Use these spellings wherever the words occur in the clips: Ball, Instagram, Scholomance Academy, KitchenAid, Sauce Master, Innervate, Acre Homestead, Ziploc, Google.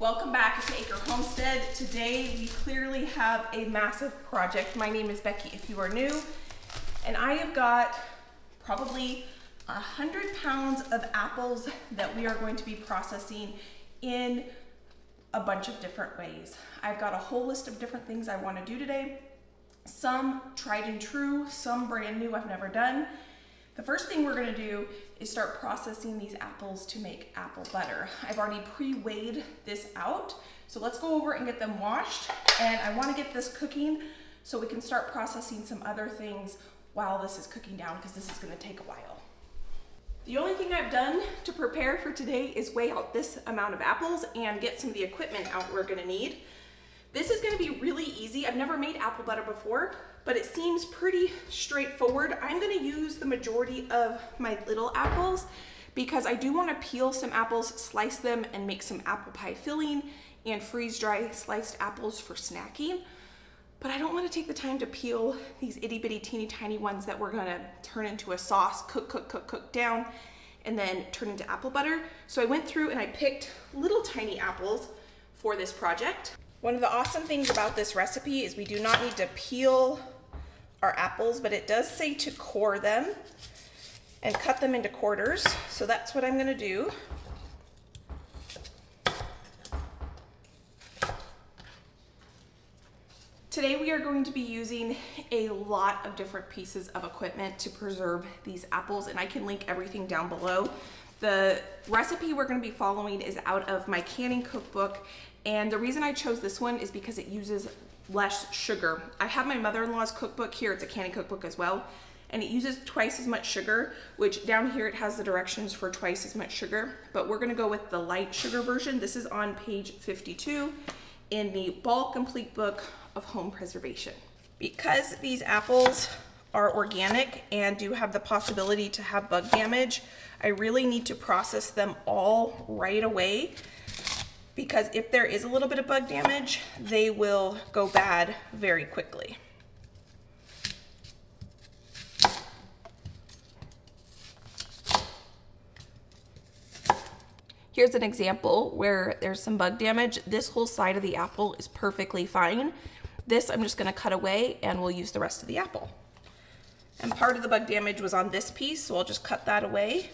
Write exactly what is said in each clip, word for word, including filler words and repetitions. Welcome back to Acre Homestead. Today we clearly have a massive project. My name is Becky if you are new, and I have got probably a hundred pounds of apples that we are going to be processing in a bunch of different ways. I've got a whole list of different things I want to do today. Some tried and true, some brand new I've never done. The first thing we're gonna do is start processing these apples to make apple butter. I've already pre-weighed this out, so let's go over and get them washed. And I wanna get this cooking so we can start processing some other things while this is cooking down, because this is gonna take a while. The only thing I've done to prepare for today is weigh out this amount of apples and get some of the equipment out we're gonna need. This is gonna be really easy. I've never made apple butter before, but it seems pretty straightforward. I'm gonna use the majority of my little apples because I do wanna peel some apples, slice them, and make some apple pie filling and freeze dry sliced apples for snacking. But I don't wanna take the time to peel these itty bitty teeny tiny ones that we're gonna turn into a sauce, cook, cook, cook, cook down, and then turn into apple butter. So I went through and I picked little tiny apples for this project. One of the awesome things about this recipe is we do not need to peel our apples, but it does say to core them and cut them into quarters. So that's what I'm gonna do. Today we are going to be using a lot of different pieces of equipment to preserve these apples, and I can link everything down below. The recipe we're gonna be following is out of my canning cookbook, and the reason I chose this one is because it uses less sugar. I have my mother-in-law's cookbook here, it's a canning cookbook as well, and it uses twice as much sugar, which down here it has the directions for twice as much sugar, but we're gonna go with the light sugar version. This is on page fifty-two in the Ball Complete Book of Home Preservation. Because these apples are organic and do have the possibility to have bug damage, I really need to process them all right away, because if there is a little bit of bug damage, they will go bad very quickly. Here's an example where there's some bug damage. This whole side of the apple is perfectly fine. This I'm just gonna cut away and we'll use the rest of the apple. And part of the bug damage was on this piece, so I'll just cut that away.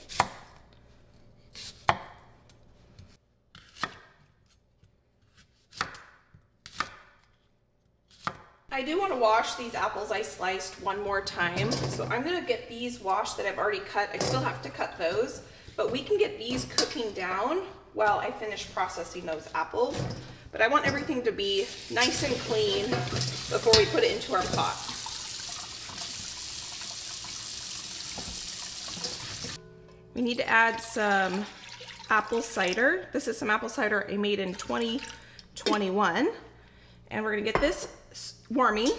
I do want to wash these apples I sliced one more time, so I'm going to get these washed that I've already cut. I still have to cut those, but we can get these cooking down while I finish processing those apples. But I want everything to be nice and clean before we put it into our pot. We need to add some apple cider. This is some apple cider I made in twenty twenty-one. And we're gonna get this warming.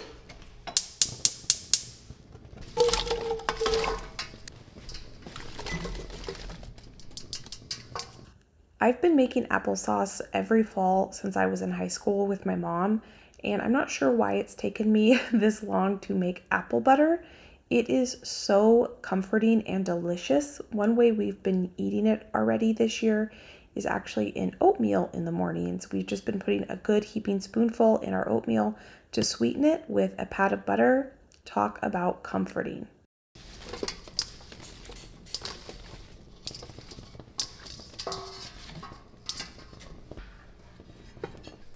I've been making applesauce every fall since I was in high school with my mom, and I'm not sure why it's taken me this long to make apple butter. It is so comforting and delicious. One way we've been eating it already this year is actually in oatmeal in the mornings. We've just been putting a good heaping spoonful in our oatmeal to sweeten it with a pat of butter. Talk about comforting.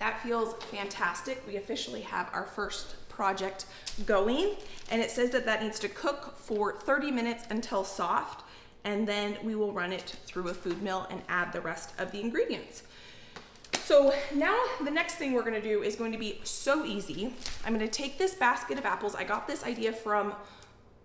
That feels fantastic. We officially have our first project going, and it says that that needs to cook for thirty minutes until soft, and then we will run it through a food mill and add the rest of the ingredients. So now the next thing we're going to do is going to be so easy. I'm going to take this basket of apples. I got this idea from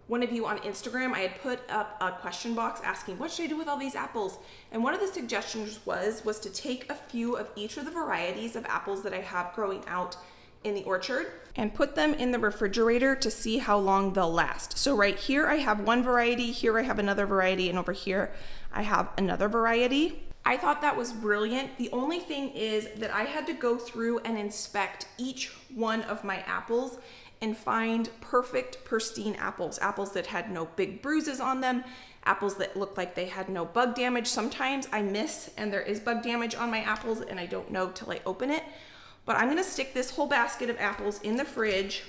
one of you on Instagram. I had put up a question box asking, what should I do with all these apples? And one of the suggestions was was to take a few of each of the varieties of apples that I have growing out in the orchard and put them in the refrigerator to see how long they'll last. So right here I have one variety, here I have another variety, and over here I have another variety. I thought that was brilliant. The only thing is that I had to go through and inspect each one of my apples and find perfect, pristine apples, apples that had no big bruises on them, apples that look like they had no bug damage. Sometimes I miss and there is bug damage on my apples and I don't know till I open it. But I'm gonna stick this whole basket of apples in the fridge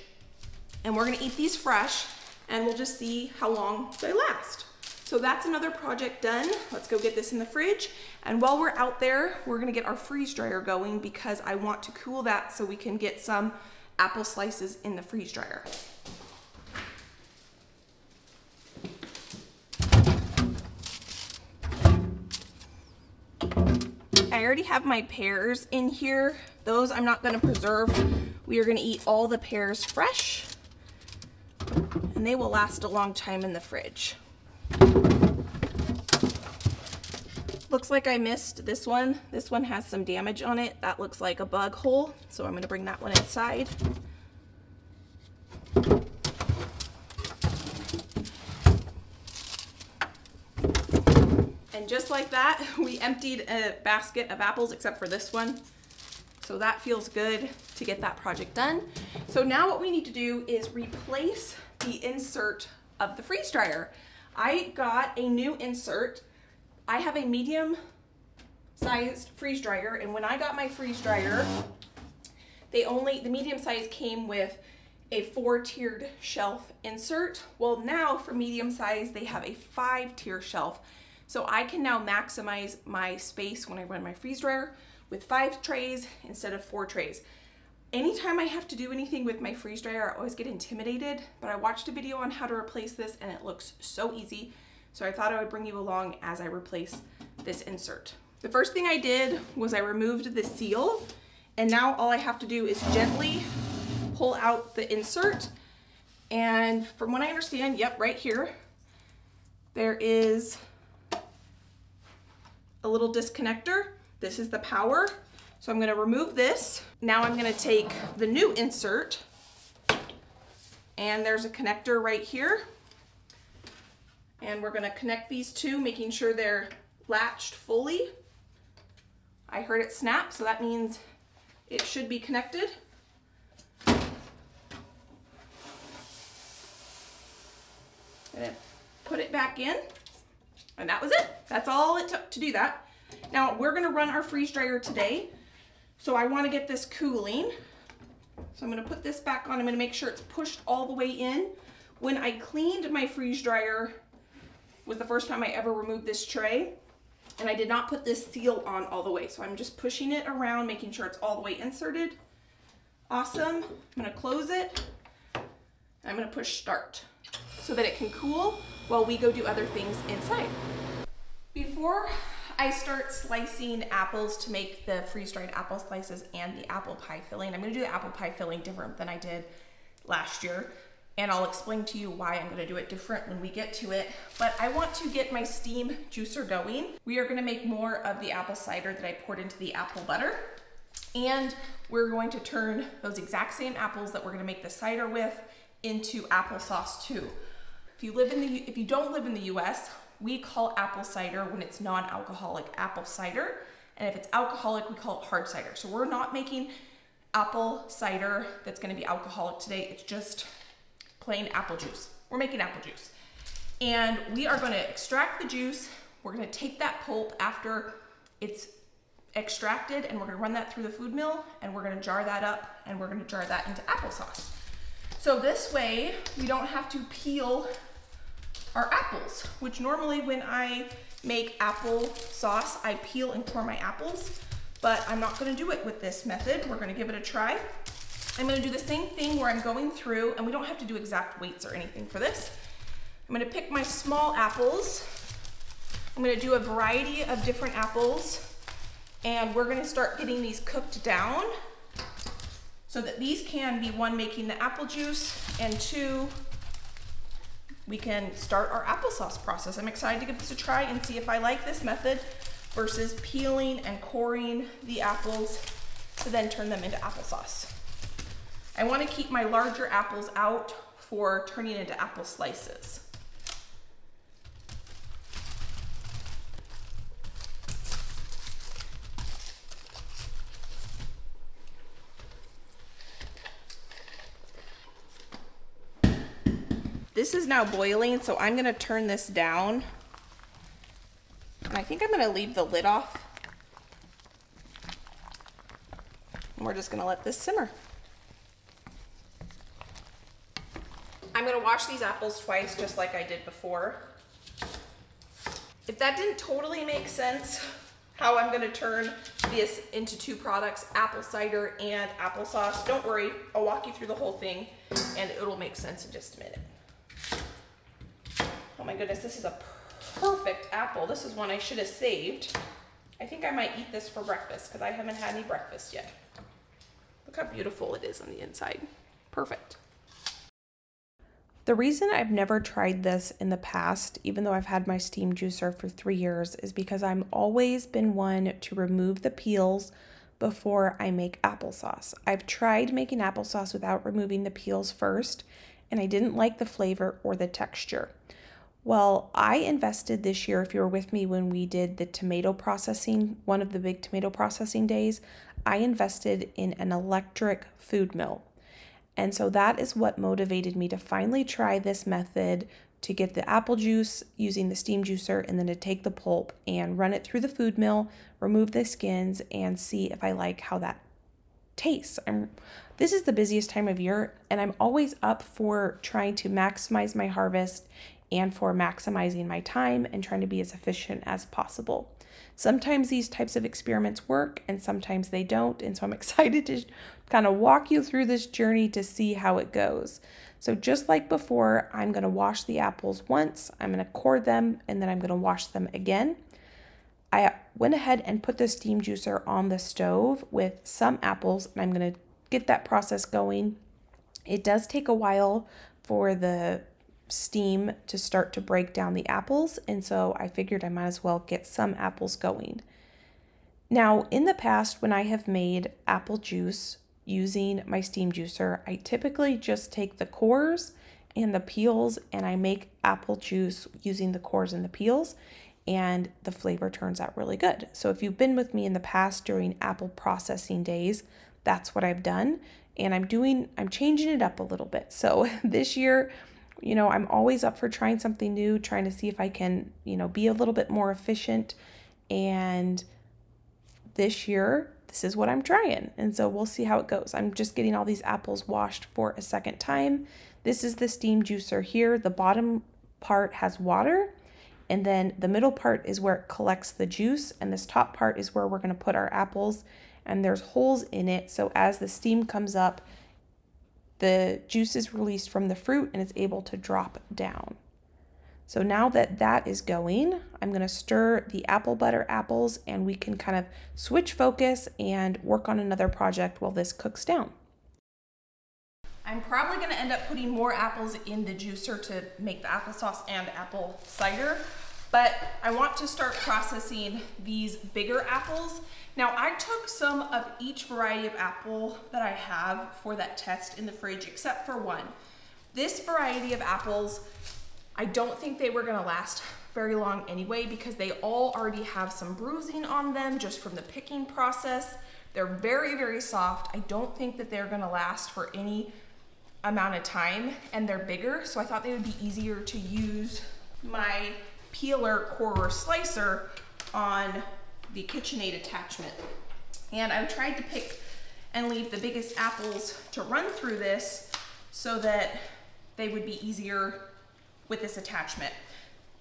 and we're gonna eat these fresh and we'll just see how long they last. So that's another project done. Let's go get this in the fridge. And while we're out there, we're gonna get our freeze dryer going because I want to cool that so we can get some apple slices in the freeze dryer. I already have my pears in here. Those I'm not gonna preserve. We are gonna eat all the pears fresh and they will last a long time in the fridge. Looks like I missed this one. This one has some damage on it. That looks like a bug hole. So I'm gonna bring that one inside. And just like that, we emptied a basket of apples except for this one. So that feels good to get that project done. So now what we need to do is replace the insert of the freeze dryer. I got a new insert. I have a medium sized freeze dryer, and when I got my freeze dryer, they only, the medium size came with a four tiered shelf insert. Well, now for medium size, they have a five tier shelf. So I can now maximize my space when I run my freeze dryer with five trays instead of four trays. Anytime I have to do anything with my freeze dryer, I always get intimidated, but I watched a video on how to replace this and it looks so easy. So I thought I would bring you along as I replace this insert. The first thing I did was I removed the seal, and now all I have to do is gently pull out the insert. And from what I understand, yep, right here, there is a little disconnector. This is the power. So I'm gonna remove this. Now I'm gonna take the new insert, and there's a connector right here. And we're gonna connect these two, making sure they're latched fully. I heard it snap, so that means it should be connected. Gonna put it back in, and that was it. That's all it took to do that. Now we're gonna run our freeze dryer today, so I wanna get this cooling. So I'm gonna put this back on. I'm gonna make sure it's pushed all the way in. When I cleaned my freeze dryer, was the first time I ever removed this tray, and I did not put this seal on all the way. So I'm just pushing it around, making sure it's all the way inserted. Awesome. I'm gonna close it. I'm gonna push start so that it can cool while we go do other things inside. Before I start slicing apples to make the freeze-dried apple slices and the apple pie filling, I'm gonna do the apple pie filling different than I did last year. And I'll explain to you why I'm gonna do it different when we get to it. But I want to get my steam juicer going. We are gonna make more of the apple cider that I poured into the apple butter. And we're going to turn those exact same apples that we're gonna make the cider with into applesauce too. If you live in the, if you don't live in the U S, we call apple cider, when it's non-alcoholic, apple cider. And if it's alcoholic, we call it hard cider. So we're not making apple cider that's gonna be alcoholic today. It's just plain apple juice. We're making apple juice. And we are gonna extract the juice. We're gonna take that pulp after it's extracted and we're gonna run that through the food mill and we're gonna jar that up and we're gonna jar that into applesauce. So this way we don't have to peel our apples, which normally when I make applesauce, I peel and core my apples, but I'm not gonna do it with this method. We're gonna give it a try. I'm gonna do the same thing where I'm going through, and we don't have to do exact weights or anything for this. I'm gonna pick my small apples. I'm gonna do a variety of different apples, and we're gonna start getting these cooked down so that these can be, one, making the apple juice, and two, we can start our applesauce process. I'm excited to give this a try and see if I like this method versus peeling and coring the apples to then turn them into applesauce. I want to keep my larger apples out for turning into apple slices. This is now boiling, so I'm going to turn this down think I'm going to leave the lid off. And we're just going to let this simmer. I'm going to wash these apples twice, just like I did before. If that didn't totally make sense, how I'm going to turn this into two products, apple cider and applesauce, don't worry, I'll walk you through the whole thing and it'll make sense in just a minute. Oh my goodness, this is a perfect apple. This is one I should have saved. I think I might eat this for breakfast because I haven't had any breakfast yet. Look how beautiful it is on the inside. Perfect. The reason I've never tried this in the past, even though I've had my steam juicer for three years, is because I've always been one to remove the peels before I make applesauce. I've tried making applesauce without removing the peels first, and I didn't like the flavor or the texture. Well, I invested this year, if you were with me when we did the tomato processing, one of the big tomato processing days, I invested in an electric food mill. And so that is what motivated me to finally try this method, to get the apple juice using the steam juicer and then to take the pulp and run it through the food mill, remove the skins, and see if I like how that tastes. I'm, this is the busiest time of year, and I'm always up for trying to maximize my harvest and for maximizing my time and trying to be as efficient as possible. Sometimes these types of experiments work and sometimes they don't, and so I'm excited to kind of walk you through this journey to see how it goes. So just like before, I'm gonna wash the apples once, I'm gonna core them, and then I'm gonna wash them again. I went ahead and put the steam juicer on the stove with some apples, and I'm gonna get that process going. It does take a while for the steam to start to break down the apples, and so I figured I might as well get some apples going. Now, in the past, when I have made apple juice using my steam juicer, I typically just take the cores and the peels and I make apple juice using the cores and the peels, and the flavor turns out really good. So if you've been with me in the past during apple processing days, that's what I've done, and I'm doing I'm changing it up a little bit. So this year, you know, I'm always up for trying something new, trying to see if I can, you know, be a little bit more efficient. And this year, this is what I'm trying. And so we'll see how it goes. I'm just getting all these apples washed for a second time. This is the steam juicer here. The bottom part has water, and then the middle part is where it collects the juice. And this top part is where we're going to put our apples, and there's holes in it. So as the steam comes up, the juice is released from the fruit and it's able to drop down. So now that that is going, I'm going to stir the apple butter apples, and we can kind of switch focus and work on another project while this cooks down. I'm probably going to end up putting more applesin the juicer to make the applesauce and apple cider, but I want to start processing these bigger apples. Now, I took some of each variety of apple that I have for that test in the fridge, except for one. This variety of apples, I don't think they were gonna last very long anyway, because they all already have some bruising on them just from the picking process. They're very, very soft. I don't think that they're gonna last for any amount of time, and they're bigger, so I thought they would be easier to use my peeler, corer, slicer on the KitchenAid attachment. And I tried to pick and leave the biggest apples to run through this so that they would be easier with this attachment.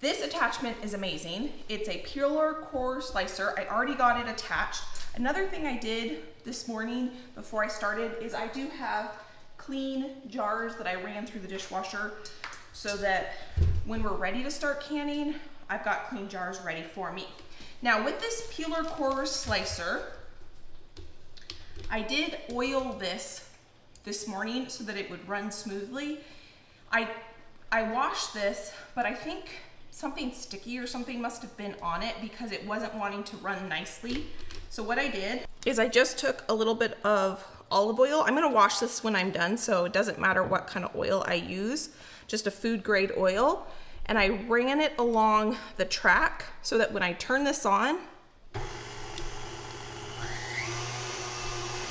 This attachment is amazing. It's a peeler core slicer. I already got it attached. Another thing I did this morning before I started is I do have clean jars that I ran through the dishwasher, so that when we're ready to start canning, I've got clean jars ready for me. Now, with this peeler corer slicer, I did oil this this morning so that it would run smoothly. I, I washed this, but I think something sticky or something must have been on it because it wasn't wanting to run nicely. So what I did is I just took a little bit of olive oil. I'm gonna wash this when I'm done, so it doesn't matter what kind of oil I use, just a food grade oil. And I ran it along the track so that when I turn this on,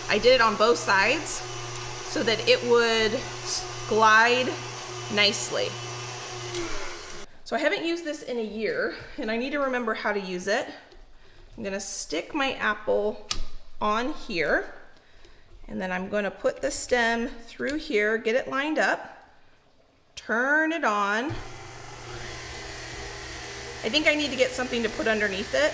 I did it on both sides so that it would glide nicely. So I haven't used this in a year and I need to remember how to use it. I'm gonna stick my apple on here and then I'm gonna put the stem through here, get it lined up, turn it on. I think I need to get something to put underneath it.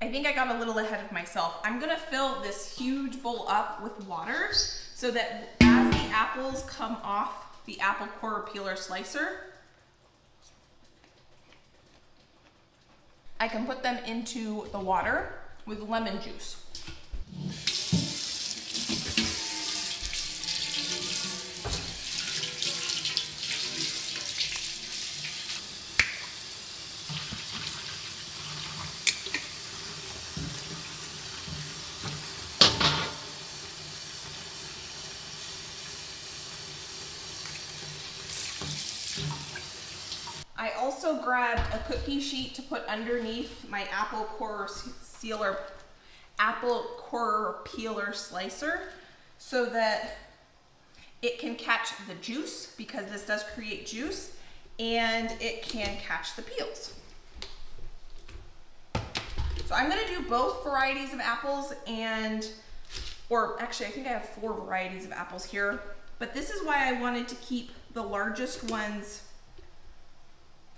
I think I got a little ahead of myself. I'm gonna fill this huge bowl up with water so that as the apples come off the apple core peeler slicer, I can put them into the water with lemon juice. I also grabbed a cookie sheet to put underneath my apple core sealer, apple core peeler slicer so that it can catch the juice, because this does create juice, and it can catch the peels. So I'm gonna do both varieties of apples, and, or actually I think I have four varieties of apples here, but this is why I wanted to keep the largest ones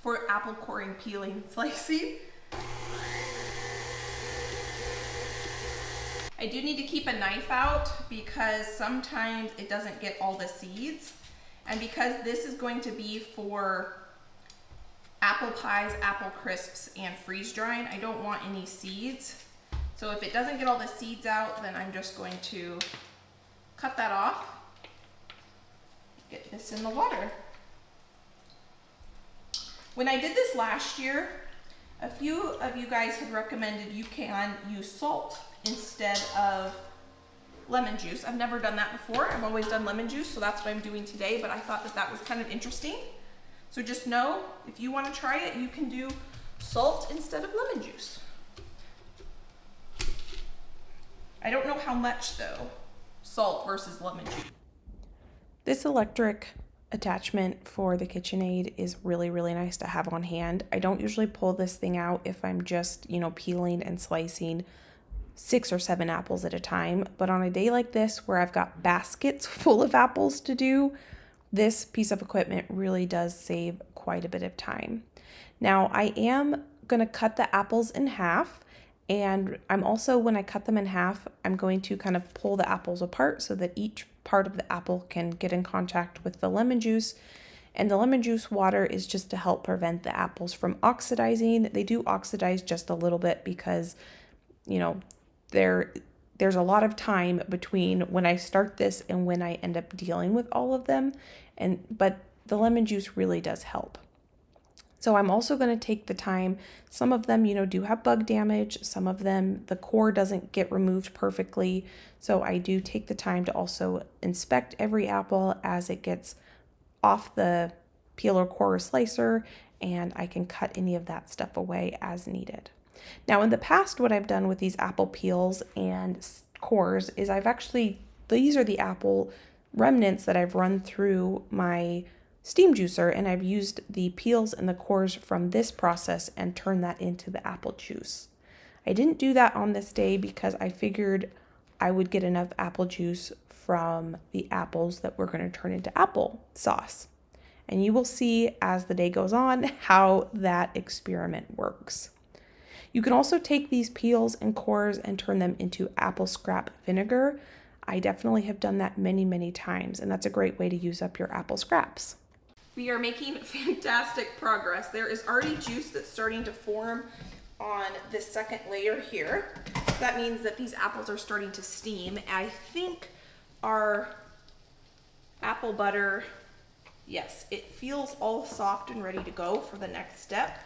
for apple core and peeling slicing. I do need to keep a knife out because sometimes it doesn't get all the seeds. And because this is going to be for apple pies, apple crisps, and freeze drying, I don't want any seeds. So if it doesn't get all the seeds out, then I'm just going to cut that off, get this in the water. When I did this last year, a few of you guys had recommended you can use salt instead of lemon juice. I've never done that before. I've always done lemon juice, so that's what I'm doing today, but I thought that that was kind of interesting. So just know, if you want to try it, you can do salt instead of lemon juice. I don't know how much though, salt versus lemon juice. This electric attachment for the KitchenAid is really, really nice to have on hand. I don't usually pull this thing out if I'm just, you know, peeling and slicing six or seven apples at a time. But on a day like this where I've got baskets full of apples to do, this piece of equipment really does save quite a bit of time. Now I am gonna cut the apples in half, and I'm also, when I cut them in half, I'm going to kind of pull the apples apart so that each part of the apple can get in contact with the lemon juice. And the lemon juice water is just to help prevent the apples from oxidizing. They do oxidize just a little bit because, you know, there there's a lot of time between when I start this and when I end up dealing with all of them. And but the lemon juice really does help. So I'm also going to take the time, some of them, you know, do have bug damage, some of them the core doesn't get removed perfectly. So I do take the time to also inspect every apple as it gets off the peeler core slicer, and I can cut any of that stuff away as needed. Now in the past, what I've done with these apple peels and cores is I've actually, these are the apple remnants that I've run through my steam juicer, and I've used the peels and the cores from this process and turned that into the apple juice. I didn't do that on this day because I figured I would get enough apple juice from the apples that we're going to turn into apple sauce. And you will see as the day goes on how that experiment works. You can also take these peels and cores and turn them into apple scrap vinegar. I definitely have done that many, many times, and that's a great way to use up your apple scraps. We are making fantastic progress. There is already juice that's starting to form on this second layer here. So that means that these apples are starting to steam. I think our apple butter, yes, it feels all soft and ready to go for the next step.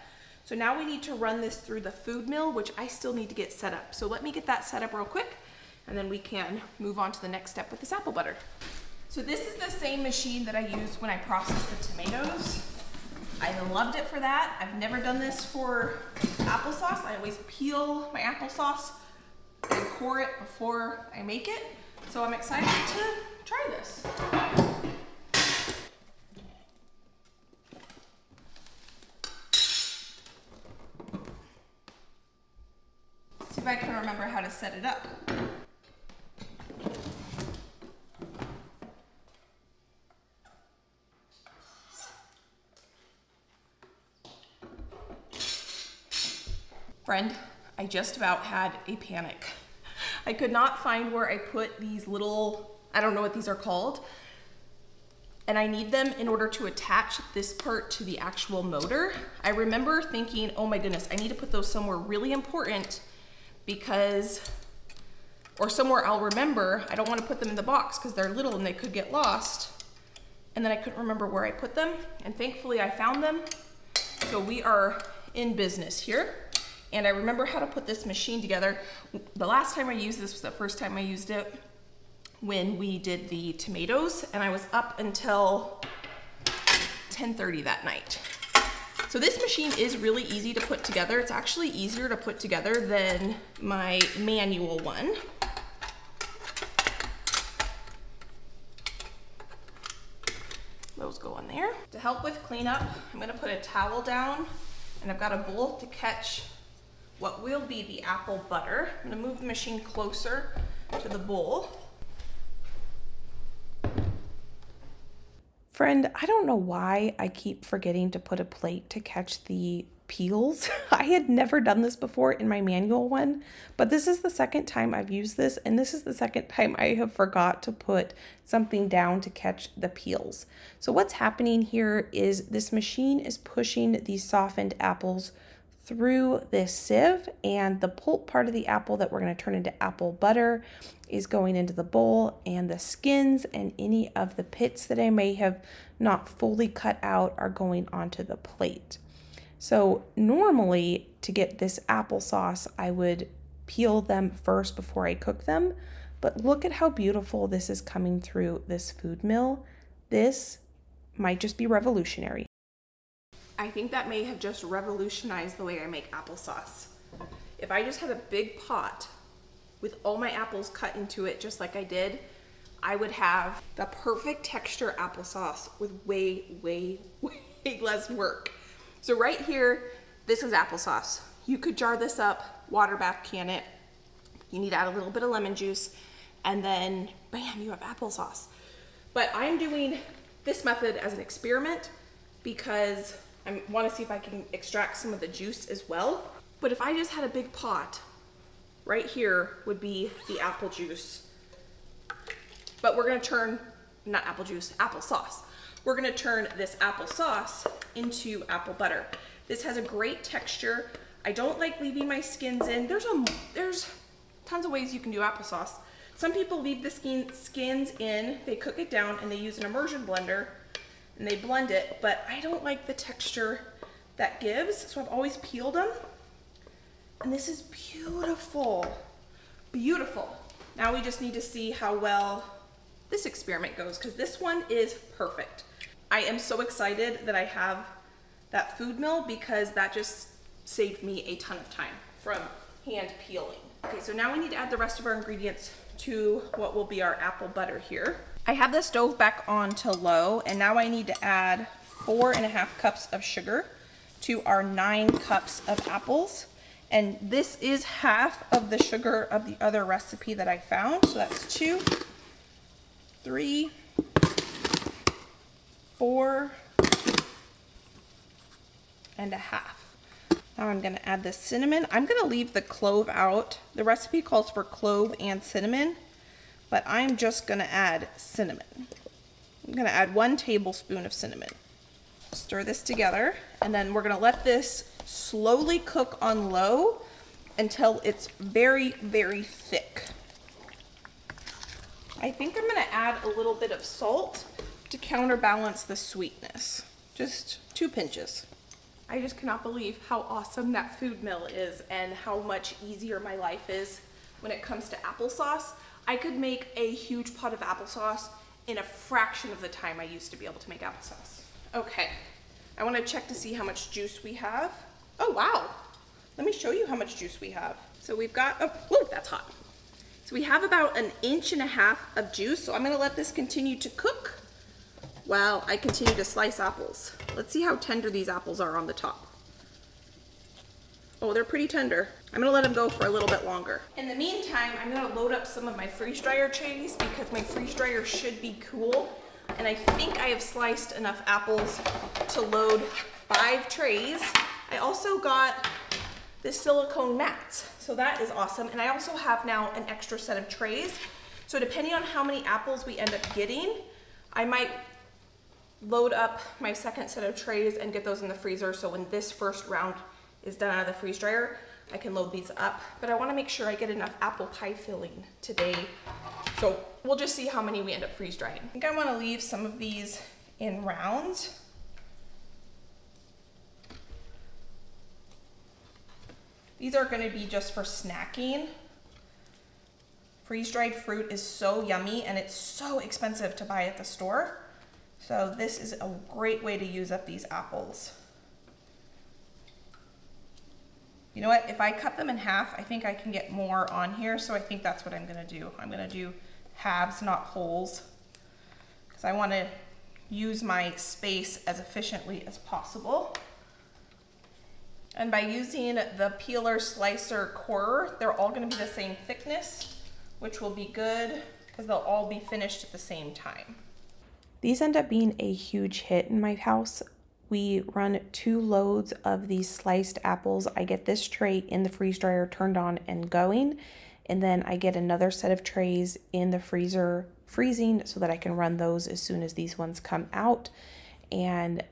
So now we need to run this through the food mill, which I still need to get set up. So let me get that set up real quick, and then we can move on to the next step with this apple butter. So this is the same machine that I used when I processed the tomatoes. I loved it for that. I've never done this for applesauce. I always peel my applesauce and core it before I make it. So I'm excited to try this. See if I can remember how to set it up. Friend, I just about had a panic. I could not find where I put these little, I don't know what these are called, and I need them in order to attach this part to the actual motor. I remember thinking, oh my goodness, I need to put those somewhere really important because, or somewhere I'll remember. I don't want to put them in the box because they're little and they could get lost. And then I couldn't remember where I put them, and thankfully I found them. So we are in business here. And I remember how to put this machine together. The last time I used this was the first time I used it when we did the tomatoes, and I was up until ten thirty that night. So this machine is really easy to put together. It's actually easier to put together than my manual one. Those go on there. To help with cleanup, I'm gonna put a towel down, and I've got a bowl to catch what will be the apple butter. I'm gonna move the machine closer to the bowl. Friend, I don't know why I keep forgetting to put a plate to catch the peels. I had never done this before in my manual one, but this is the second time I've used this, and this is the second time I have forgot to put something down to catch the peels. So what's happening here is this machine is pushing these softened apples through this sieve, and the pulp part of the apple that we're going to turn into apple butter is going into the bowl, and the skins and any of the pits that I may have not fully cut out are going onto the plate. So normally to get this applesauce, I would peel them first before I cook them, but look at how beautiful this is coming through this food mill. This might just be revolutionary. I think that may have just revolutionized the way I make applesauce. If I just had a big pot with all my apples cut into it just like I did, I would have the perfect texture applesauce with way, way, way less work. So right here, this is applesauce. You could jar this up, water bath can it. You need to add a little bit of lemon juice, and then bam, you have applesauce. But I'm doing this method as an experiment because I want to see if I can extract some of the juice as well. But if I just had a big pot, right here would be the apple juice. But we're going to turn, not apple juice, applesauce. We're going to turn this applesauce into apple butter. This has a great texture. I don't like leaving my skins in. There's, a, there's tons of ways you can do applesauce. Some people leave the skin, skins in, they cook it down, and they use an immersion blender and they blend it, but I don't like the texture that gives, so I've always peeled them. And this is beautiful, beautiful. Now we just need to see how well this experiment goes, because this one is perfect. I am so excited that I have that food mill because that just saved me a ton of time from hand peeling. Okay, so now we need to add the rest of our ingredients to what will be our apple butter here. I have the stove back on to low, and now I need to add four and a half cups of sugar to our nine cups of apples. And this is half of the sugar of the other recipe that I found. So that's two, three, four, and a half. Now I'm gonna add the cinnamon. I'm gonna leave the clove out. The recipe calls for clove and cinnamon, but I'm just gonna add cinnamon. I'm gonna add one tablespoon of cinnamon. Stir this together, and then we're gonna let this slowly cook on low until it's very, very thick. I think I'm gonna add a little bit of salt to counterbalance the sweetness, just two pinches. I just cannot believe how awesome that food mill is and how much easier my life is when it comes to applesauce. I could make a huge pot of applesauce in a fraction of the time I used to be able to make applesauce. Okay, I want to check to see how much juice we have. Oh, wow. Let me show you how much juice we have. So we've got, oh, whoa, that's hot. So we have about an inch and a half of juice. So I'm gonna let this continue to cook while I continue to slice apples. Let's see how tender these apples are on the top. Oh, they're pretty tender. I'm gonna let them go for a little bit longer. In the meantime, I'm gonna load up some of my freeze dryer trays because my freeze dryer should be cool. And I think I have sliced enough apples to load five trays. I also got this silicone mats, so that is awesome. And I also have now an extra set of trays. So depending on how many apples we end up getting, I might load up my second set of trays and get those in the freezer, so when this first round is done out of the freeze dryer, I can load these up. But I wanna make sure I get enough apple pie filling today. So we'll just see how many we end up freeze drying. I think I wanna leave some of these in rounds. These are gonna be just for snacking. Freeze-dried fruit is so yummy and it's so expensive to buy at the store. So this is a great way to use up these apples. You know what, if I cut them in half, I think I can get more on here, so I think that's what I'm gonna do. I'm gonna do halves, not wholes, because I wanna use my space as efficiently as possible. And by using the peeler, slicer, corer, they're all gonna be the same thickness, which will be good because they'll all be finished at the same time. These end up being a huge hit in my house. We run two loads of these sliced apples. I get this tray in the freeze dryer turned on and going, and then I get another set of trays in the freezer freezing so that I can run those as soon as these ones come out. And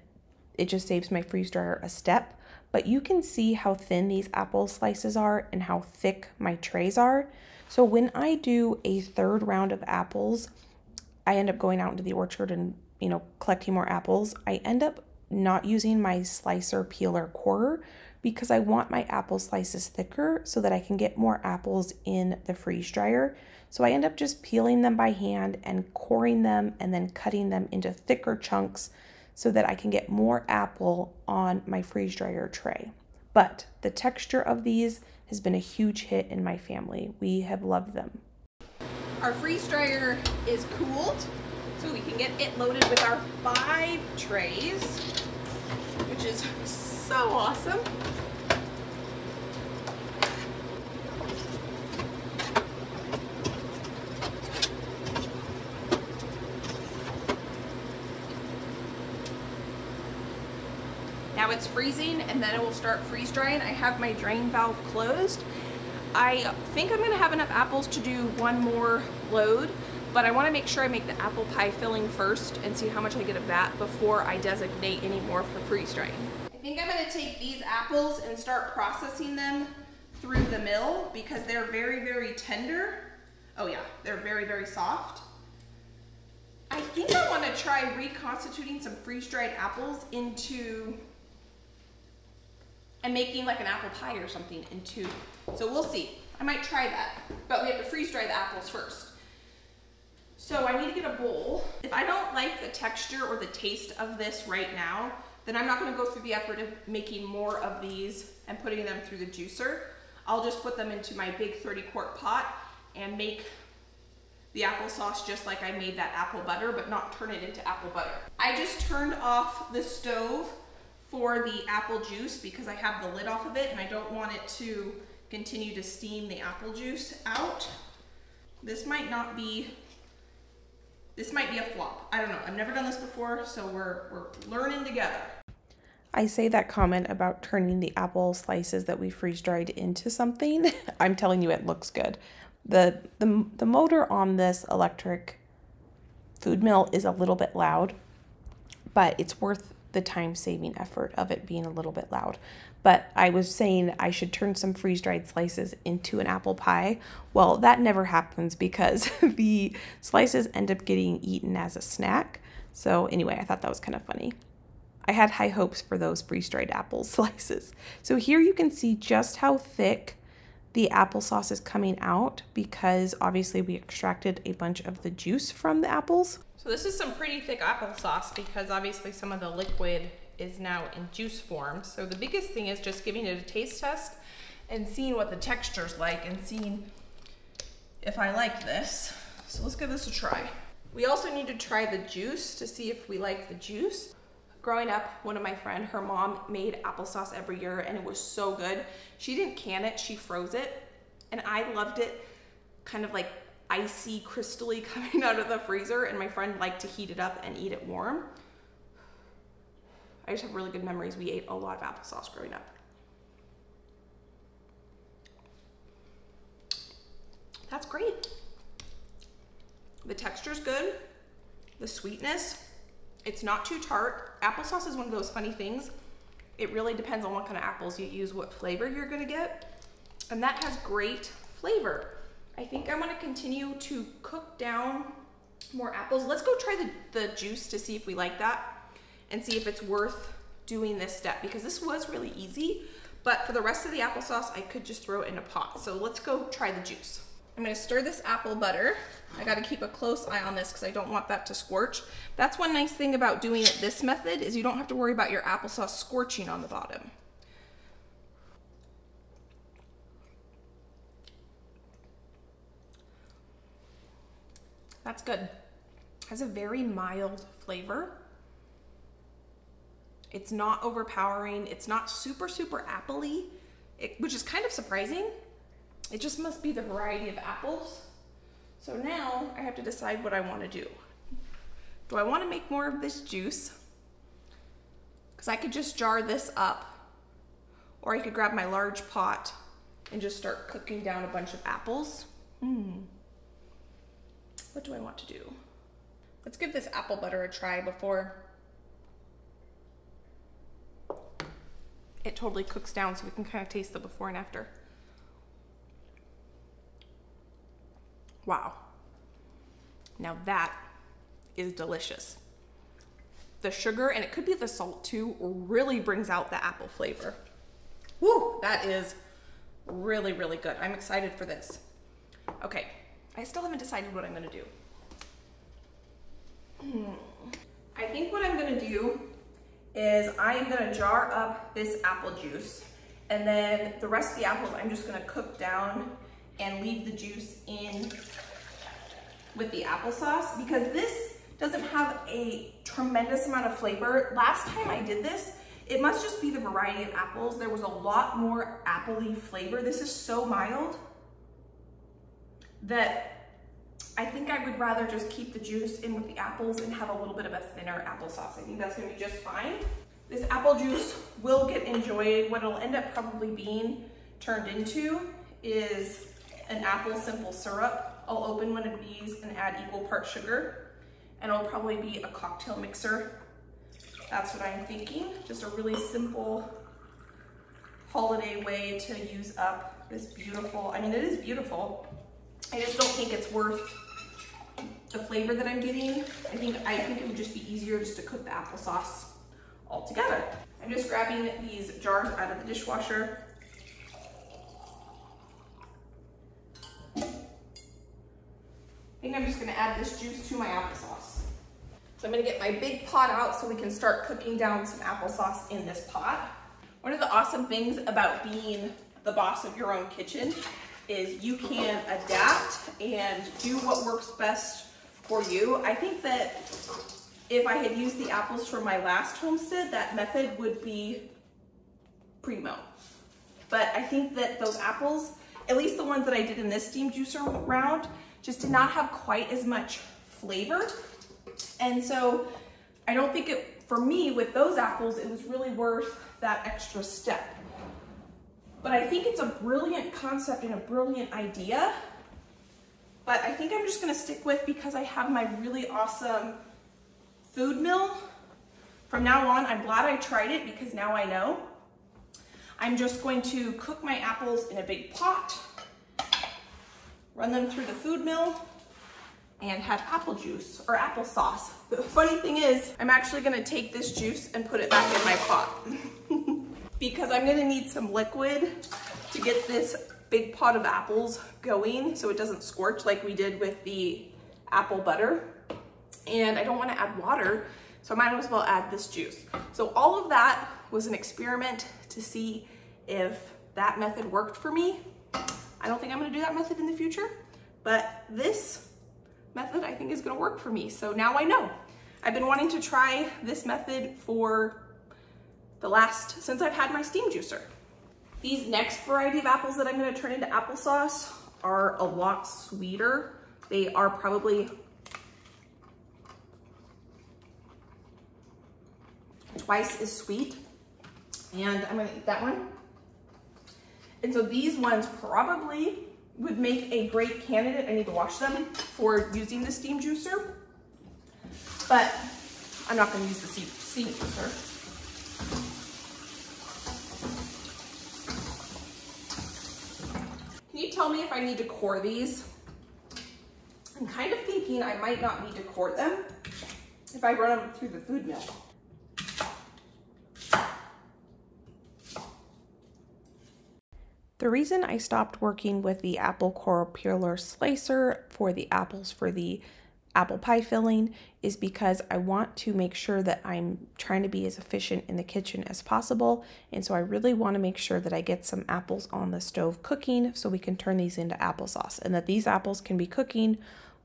it just saves my freeze dryer a step. But you can see how thin these apple slices are and how thick my trays are. So when I do a third round of apples, I end up going out into the orchard and, you know, collecting more apples. I end up not using my slicer, peeler, corer because I want my apple slices thicker so that I can get more apples in the freeze dryer. So I end up just peeling them by hand and coring them and then cutting them into thicker chunks so that I can get more apple on my freeze dryer tray. But the texture of these has been a huge hit in my family. We have loved them. Our freeze dryer is cooled, so we can get it loaded with our five trays, which is so awesome. Now it's freezing and then it will start freeze drying. I have my drain valve closed. I think I'm gonna have enough apples to do one more load, but I wanna make sure I make the apple pie filling first and see how much I get of that before I designate any more for freeze drying. I think I'm gonna take these apples and start processing them through the mill because they're very, very tender. Oh yeah, they're very, very soft. I think I wanna try reconstituting some freeze-dried apples into and making like an apple pie or something into. So we'll see, I might try that, but we have to freeze dry the apples first. So I need to get a bowl. If I don't like the texture or the taste of this right now, then I'm not gonna go through the effort of making more of these and putting them through the juicer. I'll just put them into my big thirty quart pot and make the applesauce just like I made that apple butter, but not turn it into apple butter. I just turned off the stove for the apple juice because I have the lid off of it and I don't want it to continue to steam the apple juice out. This might not be, this might be a flop. I don't know, I've never done this before, so we're, we're learning together. I say that comment about turning the apple slices that we freeze dried into something. I'm telling you, it looks good. The, the, the motor on this electric food mill is a little bit loud, but it's worth the time-saving effort of it being a little bit loud. But I was saying I should turn some freeze-dried slices into an apple pie. Well, that never happens because the slices end up getting eaten as a snack. So anyway, I thought that was kind of funny. I had high hopes for those freeze-dried apple slices. So here you can see just how thick The applesauce is coming out because obviously we extracted a bunch of the juice from the apples. So this is some pretty thick applesauce because obviously some of the liquid is now in juice form. So the biggest thing is just giving it a taste test and seeing what the texture's like and seeing if I like this. So let's give this a try. We also need to try the juice to see if we like the juice. Growing up, one of my friends, her mom made applesauce every year and it was so good. She didn't can it, she froze it. And I loved it, kind of like icy, crystally coming out of the freezer, and my friend liked to heat it up and eat it warm. I just have really good memories. We ate a lot of applesauce growing up. That's great. The texture's good, the sweetness, it's not too tart. Applesauce is one of those funny things. It really depends on what kind of apples you use, what flavor you're gonna get. And that has great flavor. I think I wanna continue to cook down more apples. Let's go try the, the juice to see if we like that and see if it's worth doing this step, because this was really easy, but for the rest of the applesauce, I could just throw it in a pot. So let's go try the juice. I'm gonna stir this apple butter. I gotta keep a close eye on this because I don't want that to scorch. That's one nice thing about doing it this method is you don't have to worry about your applesauce scorching on the bottom. That's good. Has a very mild flavor. It's not overpowering. It's not super, super appley, it, which is kind of surprising. It just must be the variety of apples. So now I have to decide what I want to do. Do I want to make more of this juice? Because I could just jar this up, or I could grab my large pot and just start cooking down a bunch of apples. Hmm. What do I want to do? Let's give this apple butter a try before it totally cooks down so we can kind of taste the before and after. Wow, now that is delicious. The sugar, and it could be the salt too, really brings out the apple flavor. Woo, that is really, really good. I'm excited for this. Okay, I still haven't decided what I'm gonna do. Hmm. I think what I'm gonna do is I am gonna jar up this apple juice, and then the rest of the apples I'm just gonna cook down and leave the juice in with the applesauce, because this doesn't have a tremendous amount of flavor. Last time I did this, it must just be the variety of apples. There was a lot more appley flavor. This is so mild that I think I would rather just keep the juice in with the apples and have a little bit of a thinner applesauce. I think that's gonna be just fine. This apple juice will get enjoyed. What it'll end up probably being turned into is an apple simple syrup. I'll open one of these and add equal parts sugar, and it'll probably be a cocktail mixer. That's what I'm thinking. Just a really simple holiday way to use up this beautiful, I mean, it is beautiful. I just don't think it's worth the flavor that I'm getting. I think, I think it would just be easier just to cook the applesauce all together. I'm just grabbing these jars out of the dishwasher. I think I'm just gonna add this juice to my applesauce. So I'm gonna get my big pot out so we can start cooking down some applesauce in this pot. One of the awesome things about being the boss of your own kitchen is you can adapt and do what works best for you. I think that if I had used the apples from my last homestead, that method would be primo. But I think that those apples, at least the ones that I did in this steam juicer round, just did not have quite as much flavor. And so I don't think it, for me, with those apples, it was really worth that extra step. But I think it's a brilliant concept and a brilliant idea. But I think I'm just gonna stick with, because I have my really awesome food mill. From now on, I'm glad I tried it because now I know. I'm just going to cook my apples in a big pot, run them through the food mill, and have apple juice or applesauce. The funny thing is, I'm actually gonna take this juice and put it back in my pot because I'm gonna need some liquid to get this big pot of apples going so it doesn't scorch like we did with the apple butter. And I don't want to add water, so I might as well add this juice. So all of that was an experiment to see if that method worked for me. I don't think I'm going to do that method in the future, but this method I think is going to work for me. So now I know. I've been wanting to try this method for the last, since I've had my steam juicer. These next variety of apples that I'm going to turn into applesauce are a lot sweeter. They are probably twice as sweet. And I'm going to eat that one. And so these ones probably would make a great candidate. I need to wash them for using the steam juicer, but I'm not going to use the steam juicer. Can you tell me if I need to core these? I'm kind of thinking I might not need to core them if I run them through the food mill. The reason I stopped working with the apple core peeler slicer for the apples for the apple pie filling is because I want to make sure that I'm trying to be as efficient in the kitchen as possible, and so I really want to make sure that I get some apples on the stove cooking so we can turn these into applesauce, and that these apples can be cooking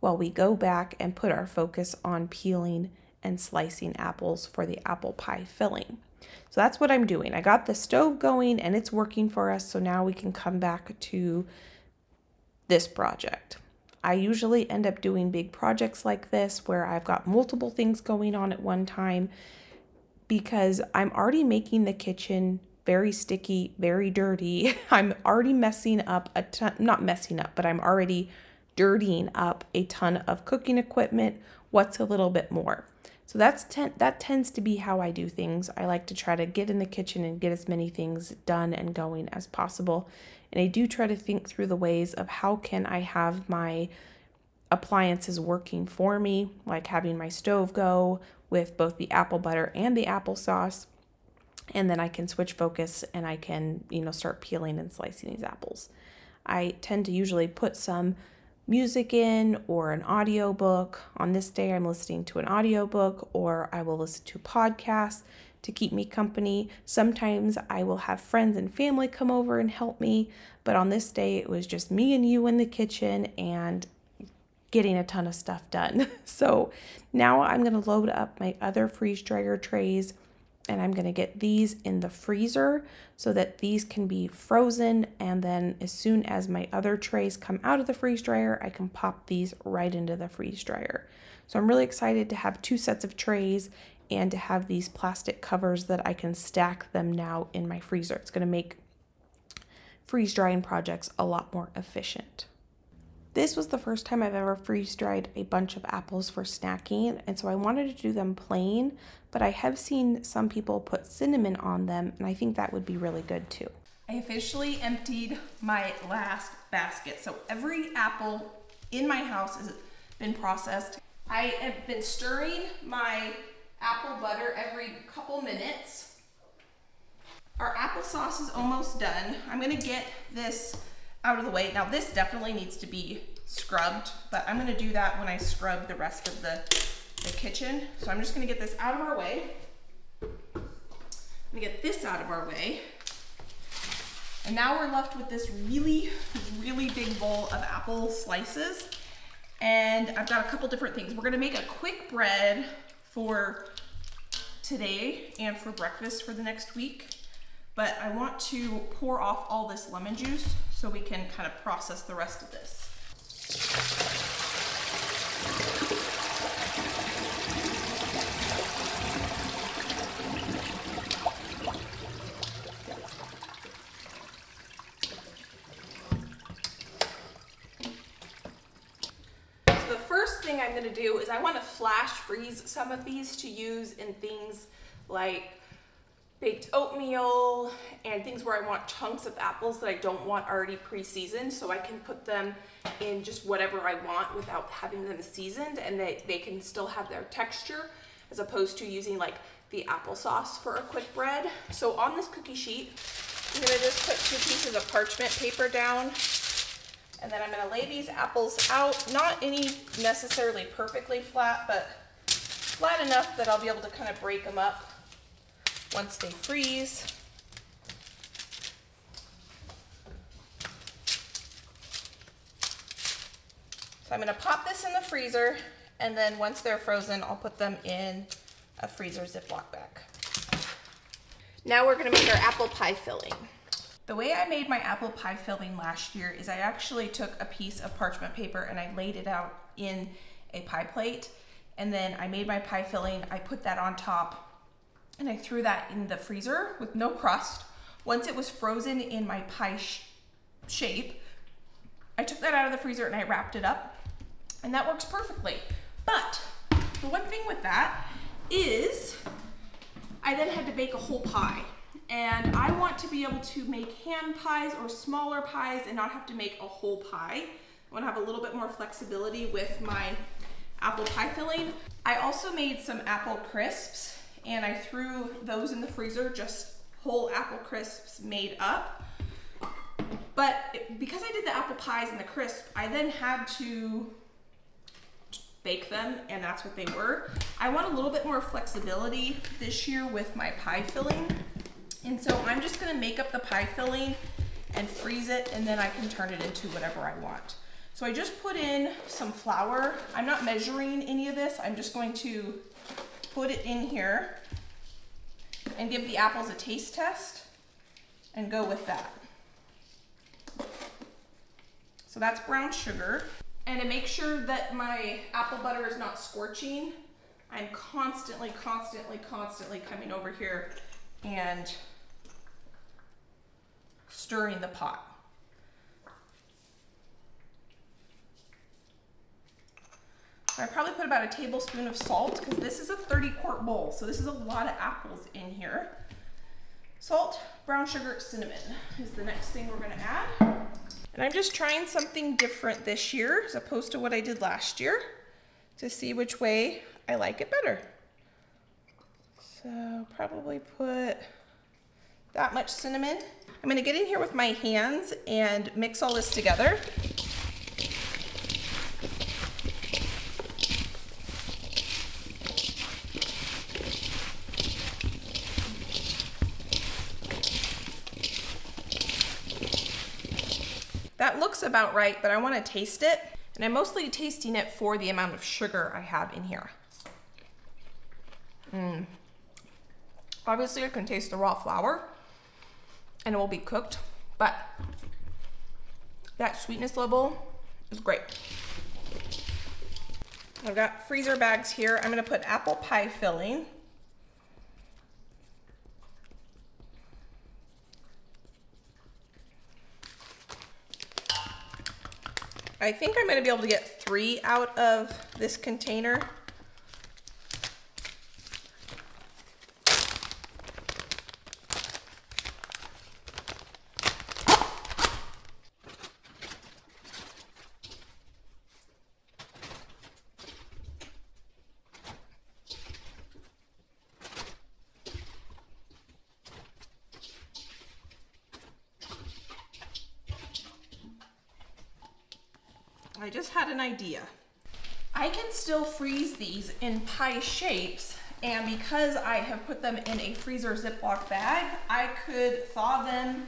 while we go back and put our focus on peeling and slicing apples for the apple pie filling. So that's what I'm doing. I got the stove going and it's working for us, so now we can come back to this project. I usually end up doing big projects like this where I've got multiple things going on at one time, because I'm already making the kitchen very sticky, very dirty. I'm already messing up a ton, not messing up, but I'm already dirtying up a ton of cooking equipment. What's a little bit more? So that's ten, that tends to be how I do things. I like to try to get in the kitchen and get as many things done and going as possible. And I do try to think through the ways of how can I have my appliances working for me, like having my stove go with both the apple butter and the applesauce. And then I can switch focus and I can, you know, start peeling and slicing these apples. I tend to usually put some music in or an audiobook. On this day, I'm listening to an audiobook, or I will listen to podcasts to keep me company. Sometimes I will have friends and family come over and help me, but on this day, it was just me and you in the kitchen and getting a ton of stuff done. So now I'm gonna load up my other freeze dryer trays, and I'm gonna get these in the freezer so that these can be frozen, and then as soon as my other trays come out of the freeze dryer, I can pop these right into the freeze dryer. So I'm really excited to have two sets of trays and to have these plastic covers that I can stack them now in my freezer. It's gonna make freeze drying projects a lot more efficient. This was the first time I've ever freeze dried a bunch of apples for snacking, and so I wanted to do them plain, but I have seen some people put cinnamon on them, and I think that would be really good too. I officially emptied my last basket. So every apple in my house has been processed. I have been stirring my apple butter every couple minutes. Our applesauce is almost done. I'm gonna get this out of the way. Now this definitely needs to be scrubbed, but I'm gonna do that when I scrub the rest of the, the kitchen. So I'm just gonna get this out of our way. I'm gonna get this out of our way. And now we're left with this really, really big bowl of apple slices. And I've got a couple different things. We're gonna make a quick bread for today and for breakfast for the next week. But I want to pour off all this lemon juice so we can kind of process the rest of this. So the first thing I'm gonna do is I wanna flash freeze some of these to use in things like baked oatmeal and things where I want chunks of apples that I don't want already pre-seasoned, so I can put them in just whatever I want without having them seasoned, and they, they can still have their texture, as opposed to using like the applesauce for a quick bread. So on this cookie sheet, I'm gonna just put two pieces of parchment paper down, and then I'm gonna lay these apples out, not any necessarily perfectly flat, but flat enough that I'll be able to kind of break them up once they freeze. So I'm gonna pop this in the freezer, and then once they're frozen, I'll put them in a freezer Ziploc bag. Now we're gonna make our apple pie filling. The way I made my apple pie filling last year is I actually took a piece of parchment paper and I laid it out in a pie plate. And then I made my pie filling, I put that on top, and I threw that in the freezer with no crust. Once it was frozen in my pie sh shape, I took that out of the freezer and I wrapped it up, and that works perfectly. But the one thing with that is I then had to bake a whole pie. And I want to be able to make hand pies or smaller pies and not have to make a whole pie. I want to have a little bit more flexibility with my apple pie filling. I also made some apple crisps, and I threw those in the freezer, just whole apple crisps made up. But because I did the apple pies and the crisp, I then had to bake them, and that's what they were. I want a little bit more flexibility this year with my pie filling. And so I'm just gonna make up the pie filling and freeze it, and then I can turn it into whatever I want. So I just put in some flour. I'm not measuring any of this. I'm just going to put it in here and give the apples a taste test and go with that. So that's brown sugar. And to make sure that my apple butter is not scorching, I'm constantly, constantly, constantly coming over here and stirring the pot. I probably put about a tablespoon of salt, because this is a thirty quart bowl, so this is a lot of apples in here. Salt, brown sugar, cinnamon is the next thing we're gonna add. And I'm just trying something different this year as opposed to what I did last year to see which way I like it better. So probably put that much cinnamon. I'm gonna get in here with my hands and mix all this together. That looks about right, but I wanna taste it. And I'm mostly tasting it for the amount of sugar I have in here. Mm. Obviously I can taste the raw flour and it will be cooked, but that sweetness level is great. I've got freezer bags here. I'm gonna put apple pie filling. I think I'm gonna be able to get three out of this container. I just had an idea. I can still freeze these in pie shapes, and because I have put them in a freezer Ziploc bag, I could thaw them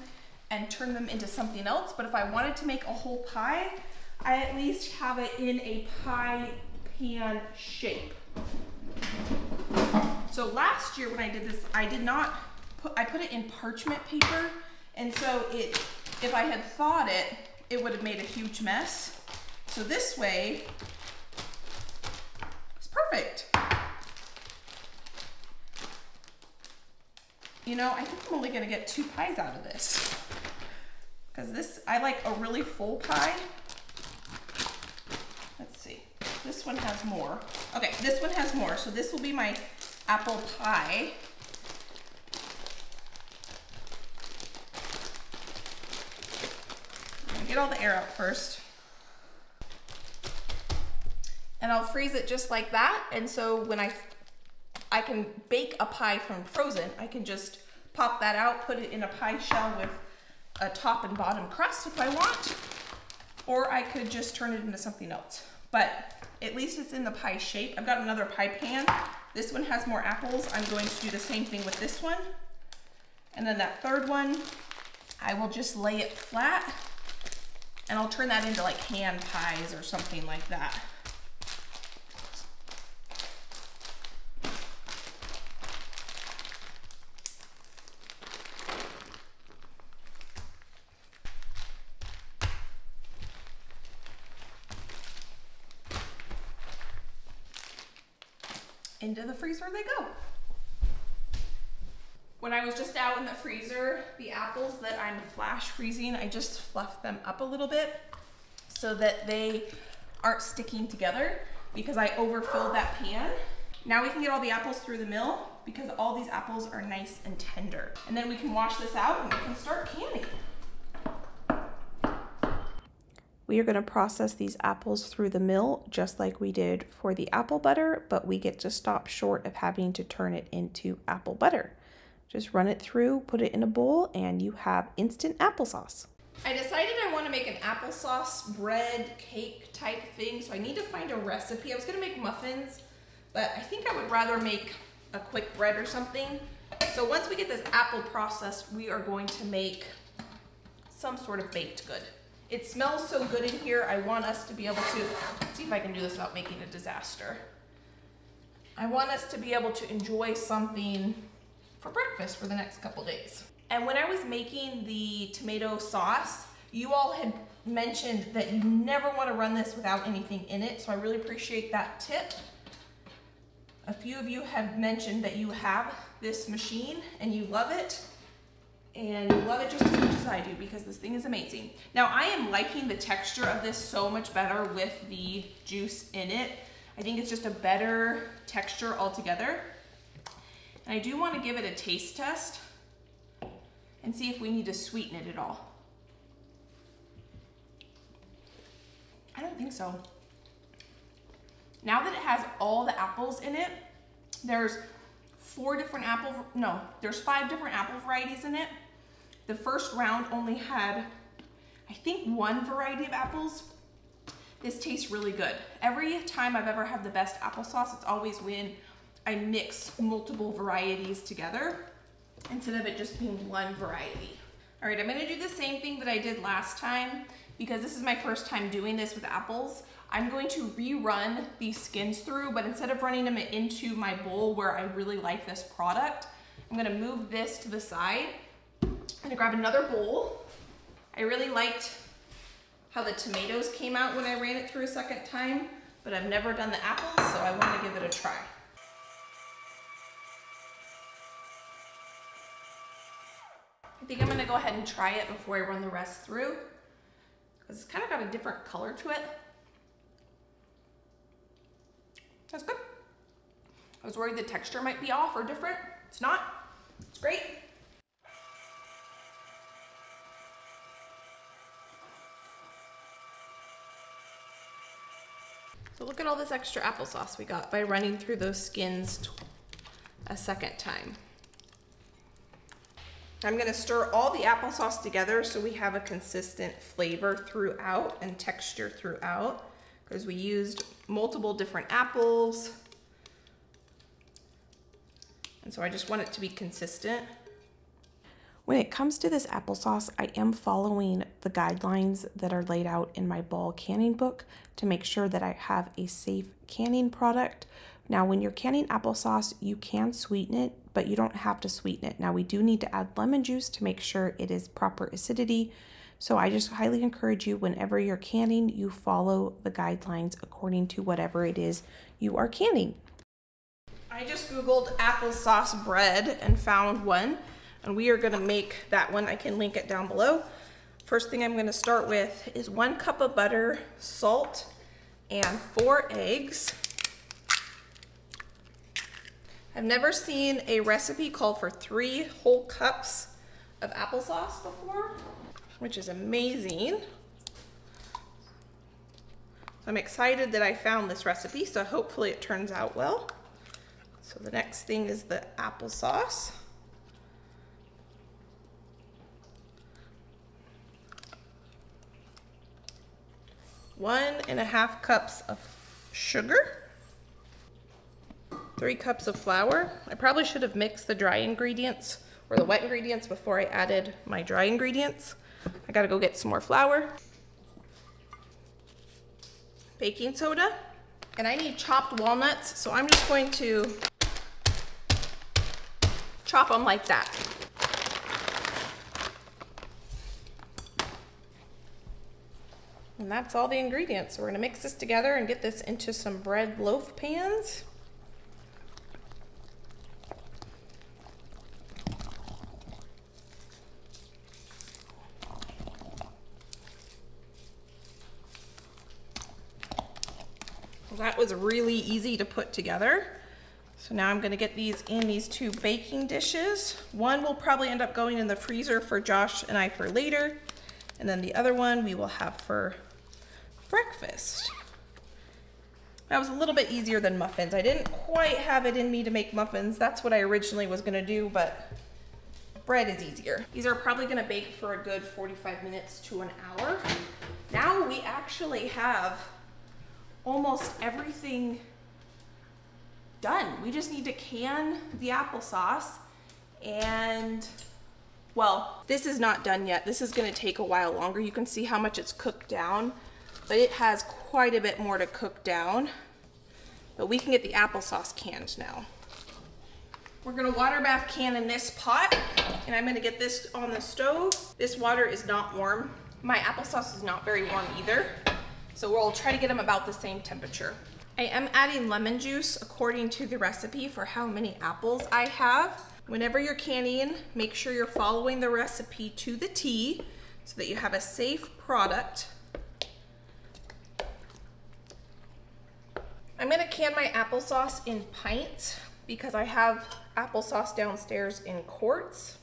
and turn them into something else. But if I wanted to make a whole pie, I at least have it in a pie pan shape. So last year when I did this, I did not put, I put it in parchment paper. And so it, if I had thawed it, it would have made a huge mess. So this way, it's perfect. You know, I think I'm only gonna get two pies out of this. Cause this, I like a really full pie. Let's see, this one has more. Okay, this one has more. So this will be my apple pie. I'm gonna get all the air out first. And I'll freeze it just like that. And so when I, I can bake a pie from frozen, I can just pop that out, put it in a pie shell with a top and bottom crust if I want, or I could just turn it into something else. But at least it's in the pie shape. I've got another pie pan. This one has more apples. I'm going to do the same thing with this one. And then that third one, I will just lay it flat and I'll turn that into like hand pies or something like that. Into the freezer they go. When I was just out in the freezer, the apples that I'm flash freezing, I just fluffed them up a little bit so that they aren't sticking together because I overfilled that pan. Now we can get all the apples through the mill because all these apples are nice and tender. And then we can wash this out and we can start canning. We are going to process these apples through the mill just like we did for the apple butter, but we get to stop short of having to turn it into apple butter. Just run it through, put it in a bowl, and you have instant applesauce. I decided I want to make an applesauce bread cake type thing, so I need to find a recipe. I was going to make muffins, but I think I would rather make a quick bread or something. So once we get this apple processed, we are going to make some sort of baked good. It smells so good in here, I want us to be able to, let's see if I can do this without making a disaster. I want us to be able to enjoy something for breakfast for the next couple days. And when I was making the tomato sauce, you all had mentioned that you never want to run this without anything in it, so I really appreciate that tip. A few of you have mentioned that you have this machine and you love it. And you love it just as much as I do because this thing is amazing. Now I am liking the texture of this so much better with the juice in it. I think it's just a better texture altogether. And I do want to give it a taste test and see if we need to sweeten it at all. I don't think so. Now that it has all the apples in it, there's four different apple, no, there's five different apple varieties in it. The first round only had, I think, one variety of apples. This tastes really good. Every time I've ever had the best applesauce, it's always when I mix multiple varieties together instead of it just being one variety. All right, I'm gonna do the same thing that I did last time because this is my first time doing this with apples. I'm going to rerun these skins through, but instead of running them into my bowl where I really like this product, I'm gonna move this to the side. I'm gonna grab another bowl. I really liked how the tomatoes came out when I ran it through a second time, but I've never done the apples, so I wanna give it a try. I think I'm gonna go ahead and try it before I run the rest through, because it's kind of got a different color to it. That's good. I was worried the texture might be off or different. It's not. It's great. So look at all this extra applesauce we got by running through those skins a second time. I'm gonna stir all the applesauce together so we have a consistent flavor throughout and texture throughout, because we used multiple different apples. And so I just want it to be consistent. When it comes to this applesauce, I am following the guidelines that are laid out in my Ball canning book to make sure that I have a safe canning product. Now, when you're canning applesauce, you can sweeten it, but you don't have to sweeten it. Now, we do need to add lemon juice to make sure it is proper acidity. So I just highly encourage you, whenever you're canning, you follow the guidelines according to whatever it is you are canning. I just Googled applesauce bread and found one, and we are gonna make that one. I can link it down below. First thing I'm gonna start with is one cup of butter, salt, and four eggs. I've never seen a recipe call for three whole cups of applesauce before, which is amazing. So I'm excited that I found this recipe, so hopefully it turns out well. So the next thing is the applesauce. one and a half cups of sugar, three cups of flour. I probably should have mixed the dry ingredients or the wet ingredients before I added my dry ingredients. I gotta go get some more flour, baking soda, and I need chopped walnuts, so I'm just going to chop them like that. And that's all the ingredients. So we're gonna mix this together and get this into some bread loaf pans. That was really easy to put together. So now I'm gonna get these in these two baking dishes. One will probably end up going in the freezer for Josh and I for later. And then the other one we will have for breakfast. That was a little bit easier than muffins. I didn't quite have it in me to make muffins. That's what I originally was gonna do, but bread is easier. These are probably gonna bake for a good forty-five minutes to an hour. Now we actually have almost everything done. We just need to can the applesauce, and well, this is not done yet. This is gonna take a while longer. You can see how much it's cooked down, but it has quite a bit more to cook down. But we can get the applesauce canned now. We're gonna water bath can in this pot, and I'm gonna get this on the stove. This water is not warm. My applesauce is not very warm either. So we'll try to get them about the same temperature. I am adding lemon juice according to the recipe for how many apples I have. Whenever you're canning, make sure you're following the recipe to the T so that you have a safe product. I'm gonna can my applesauce in pints because I have applesauce downstairs in quarts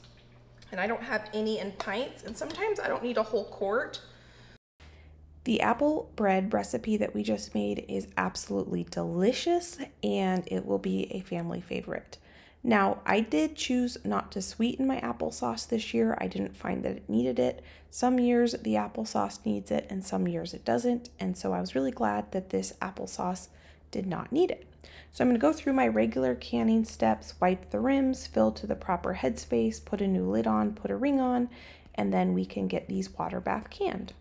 and I don't have any in pints, and sometimes I don't need a whole quart. The apple bread recipe that we just made is absolutely delicious and it will be a family favorite. Now, I did choose not to sweeten my applesauce this year. I didn't find that it needed it. Some years the applesauce needs it and some years it doesn't. And so I was really glad that this applesauce did not need it. So I'm gonna go through my regular canning steps, wipe the rims, fill to the proper headspace, put a new lid on, put a ring on, and then we can get these water bath canned.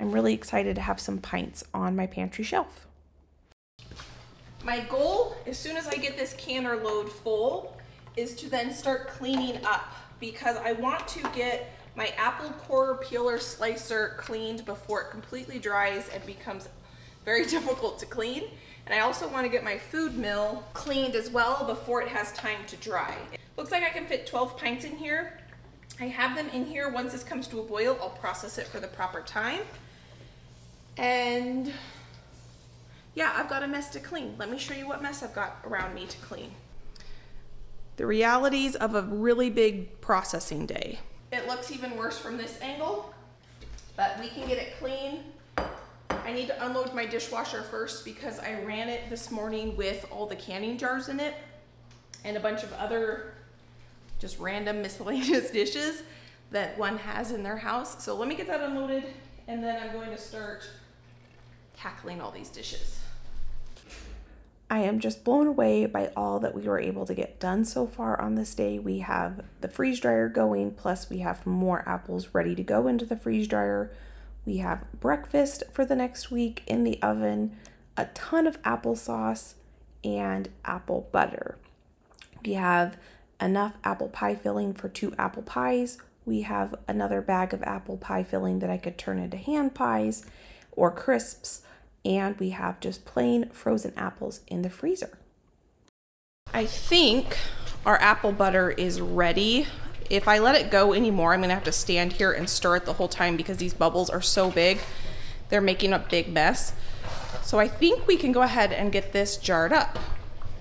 I'm really excited to have some pints on my pantry shelf. My goal, as soon as I get this canner load full, is to then start cleaning up because I want to get my apple corer peeler slicer cleaned before it completely dries and becomes very difficult to clean. And I also want to get my food mill cleaned as well before it has time to dry. It looks like I can fit twelve pints in here. I have them in here. Once this comes to a boil, I'll process it for the proper time. And yeah, I've got a mess to clean. Let me show you what mess I've got around me to clean. The realities of a really big processing day. It looks even worse from this angle, but we can get it clean. I need to unload my dishwasher first because I ran it this morning with all the canning jars in it and a bunch of other just random miscellaneous dishes that one has in their house. So let me get that unloaded and then I'm going to start tackling all these dishes. I am just blown away by all that we were able to get done so far on this day. We have the freeze dryer going, plus we have more apples ready to go into the freeze dryer. We have breakfast for the next week in the oven, a ton of applesauce and apple butter. We have enough apple pie filling for two apple pies. We have another bag of apple pie filling that I could turn into hand pies or crisps. And we have just plain frozen apples in the freezer. I think our apple butter is ready. If I let it go anymore, I'm gonna have to stand here and stir it the whole time because these bubbles are so big. They're making a big mess. So I think we can go ahead and get this jarred up.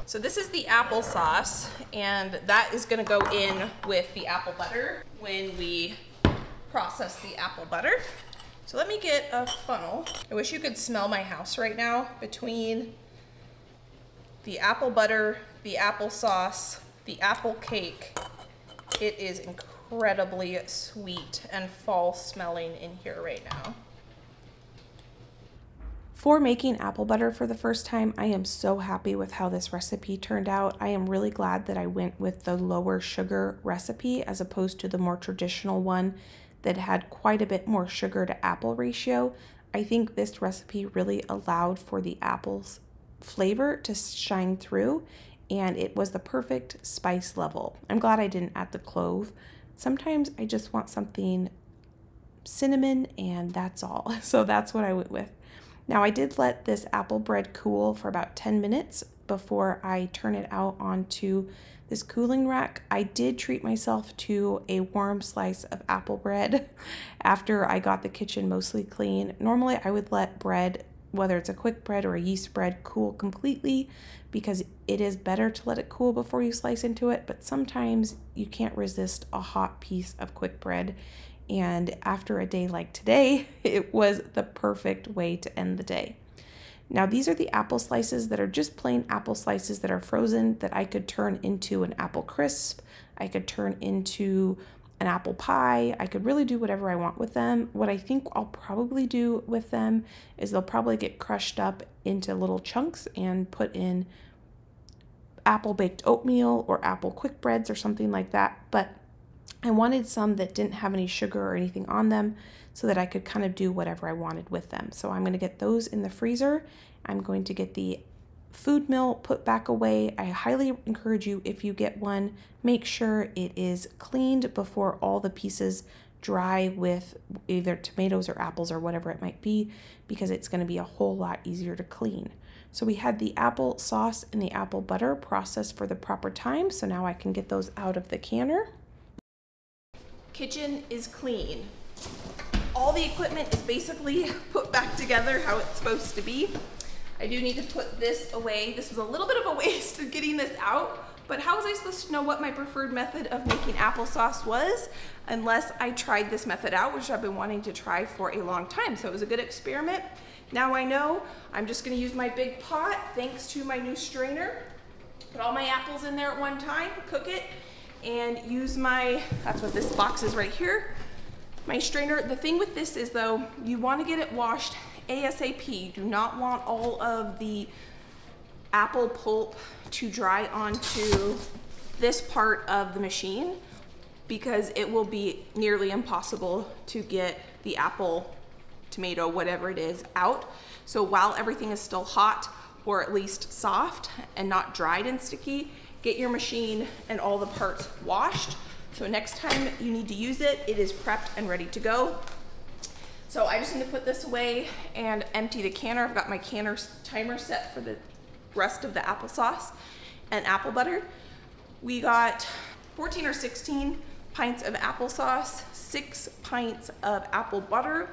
So this is the applesauce, and that is gonna go in with the apple butter when we process the apple butter. So let me get a funnel. I wish you could smell my house right now between the apple butter, the applesauce, the apple cake. It is incredibly sweet and fall smelling in here right now. For making apple butter for the first time, I am so happy with how this recipe turned out. I am really glad that I went with the lower sugar recipe as opposed to the more traditional one that had quite a bit more sugar to apple ratio. I think this recipe really allowed for the apple's flavor to shine through, and it was the perfect spice level. I'm glad I didn't add the clove. Sometimes I just want something cinnamon and that's all. So that's what I went with. Now I did let this apple bread cool for about ten minutes before I turn it out onto this cooling rack. I did treat myself to a warm slice of apple bread after I got the kitchen mostly clean. Normally I would let bread, whether it's a quick bread or a yeast bread, cool completely because it is better to let it cool before you slice into it, but sometimes you can't resist a hot piece of quick bread. And after a day like today, it was the perfect way to end the day. Now these are the apple slices that are just plain apple slices that are frozen that I could turn into an apple crisp. I could turn into an apple pie. I could really do whatever I want with them. What I think I'll probably do with them is they'll probably get crushed up into little chunks and put in apple baked oatmeal or apple quick breads or something like that. But I wanted some that didn't have any sugar or anything on them so that I could kind of do whatever I wanted with them. So I'm going to get those in the freezer. I'm going to get the food mill put back away. I highly encourage you, if you get one, make sure it is cleaned before all the pieces dry with either tomatoes or apples or whatever it might be, because it's going to be a whole lot easier to clean. So we had the apple sauce and the apple butter processed for the proper time. So now I can get those out of the canner. Kitchen is clean. All the equipment is basically put back together how it's supposed to be. I do need to put this away. This was a little bit of a waste of getting this out, but how was I supposed to know what my preferred method of making applesauce was unless I tried this method out, which I've been wanting to try for a long time. So it was a good experiment. Now I know I'm just gonna use my big pot, thanks to my new strainer. Put all my apples in there at one time, cook it, and use my, that's what this box is right here, my strainer. The thing with this is though, you want to get it washed ASAP. You do not want all of the apple pulp to dry onto this part of the machine because it will be nearly impossible to get the apple, tomato, whatever it is, out. So while everything is still hot or at least soft and not dried and sticky, get your machine and all the parts washed. So next time you need to use it, it is prepped and ready to go. So I just need to put this away and empty the canner. I've got my canner timer set for the rest of the applesauce and apple butter. We got fourteen or sixteen pints of applesauce, six pints of apple butter,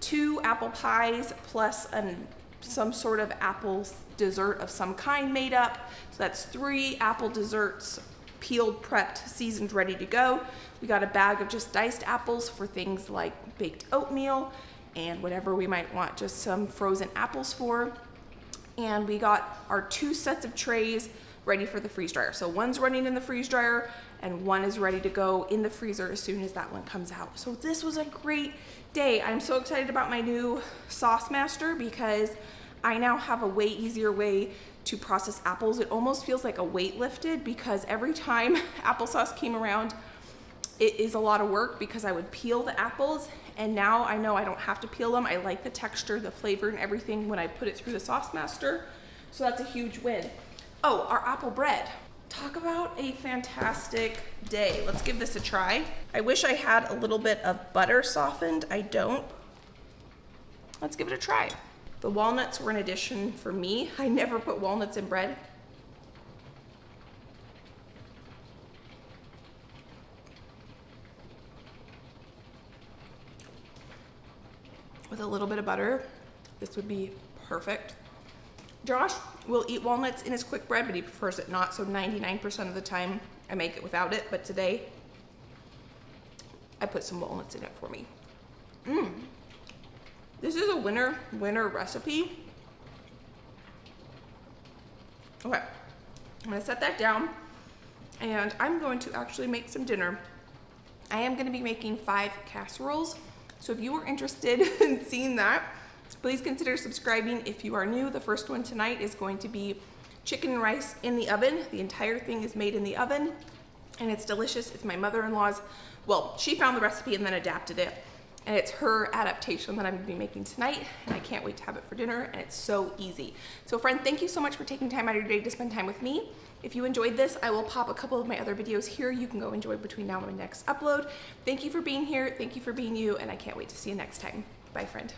two apple pies, plus an some sort of apple dessert of some kind made up. So that's three apple desserts, peeled, prepped, seasoned, ready to go. We got a bag of just diced apples for things like baked oatmeal and whatever we might want just some frozen apples for. And we got our two sets of trays ready for the freeze dryer. So one's running in the freeze dryer and one is ready to go in the freezer as soon as that one comes out. So this was a great day. I'm so excited about my new Sauce Master because I now have a way easier way to process apples. It almost feels like a weight lifted because every time applesauce came around, it is a lot of work because I would peel the apples, and now I know I don't have to peel them. I like the texture, the flavor, and everything when I put it through the Sauce Master. So that's a huge win. Oh, our apple bread. Talk about a fantastic day. Let's give this a try. I wish I had a little bit of butter softened. I don't. Let's give it a try. The walnuts were an addition for me. I never put walnuts in bread. With a little bit of butter, this would be perfect. Josh will eat walnuts in his quick bread, but he prefers it not, so ninety-nine percent of the time I make it without it, but today I put some walnuts in it for me. Mmm. This is a winner, winner recipe. Okay, I'm gonna set that down and I'm going to actually make some dinner. I am gonna be making five casseroles, so if you were interested in seeing that, Please consider subscribing if you are new. The first one tonight is going to be chicken rice in the oven. The entire thing is made in the oven and it's delicious. It's my mother-in-law's, well, she found the recipe and then adapted it. And it's her adaptation that I'm gonna be making tonight, and I can't wait to have it for dinner, and it's so easy. So friend, thank you so much for taking time out of your day to spend time with me. If you enjoyed this, I will pop a couple of my other videos here. You can go enjoy between now and my next upload. Thank you for being here, thank you for being you, and I can't wait to see you next time. Bye, friend.